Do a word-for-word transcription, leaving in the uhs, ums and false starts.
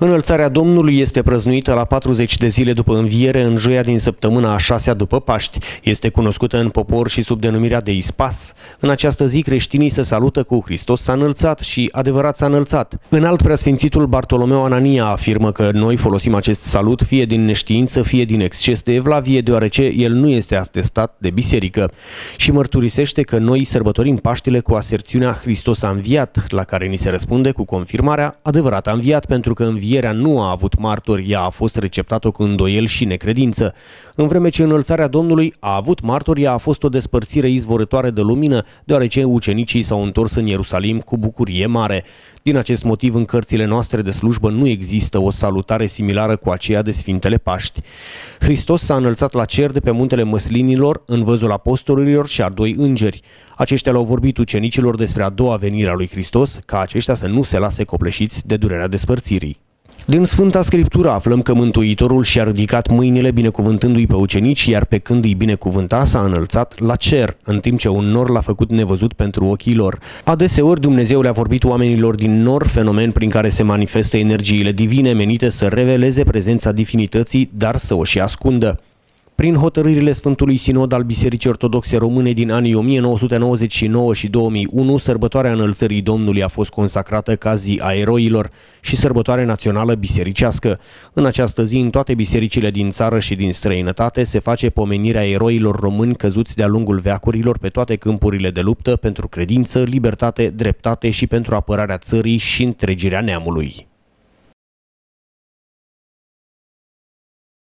Înălțarea Domnului este prăznuită la patruzeci de zile după înviere în joia din săptămâna a șasea după Paști. Este cunoscută în popor și sub denumirea de Ispas. În această zi creștinii se salută cu Hristos s-a înălțat și adevărat s-a înălțat. Înalt preasfințitul Bartolomeu Anania afirmă că noi folosim acest salut fie din neștiință, fie din exces de evlavie, deoarece el nu este atestat de biserică și mărturisește că noi sărbătorim Paștele cu aserțiunea Hristos a înviat, la care ni se răspunde cu confirmarea adevărat a înviat, pentru că învierea nu a avut martori, ea a fost receptată cu îndoiel și necredință. În vreme ce înălțarea Domnului a avut martori, ea a fost o despărțire izvorătoare de lumină, deoarece ucenicii s-au întors în Ierusalim cu bucurie mare. Din acest motiv, în cărțile noastre de slujbă nu există o salutare similară cu aceea de Sfintele Paști. Hristos s-a înălțat la cer de pe muntele măslinilor, în văzul apostolilor și a doi îngeri. Aceștia le-au vorbit ucenicilor despre a doua venire a lui Hristos, ca aceștia să nu se lase copleșiți de durerea despărțirii. Din Sfânta Scriptură aflăm că Mântuitorul și-a ridicat mâinile binecuvântându-i pe ucenici, iar pe când îi binecuvânta s-a înălțat la cer, în timp ce un nor l-a făcut nevăzut pentru ochii lor. Adeseori Dumnezeu le-a vorbit oamenilor din nor, fenomen prin care se manifestă energiile divine menite să reveleze prezența divinității, dar să o și ascundă. Prin hotărârile Sfântului Sinod al Bisericii Ortodoxe Române din anii o mie nouă sute nouăzeci și nouă și două mii unu, sărbătoarea Înălțării Domnului a fost consacrată ca zi a eroilor și sărbătoare națională bisericească. În această zi, în toate bisericile din țară și din străinătate, se face pomenirea eroilor români căzuți de-a lungul veacurilor pe toate câmpurile de luptă pentru credință, libertate, dreptate și pentru apărarea țării și întregirea neamului.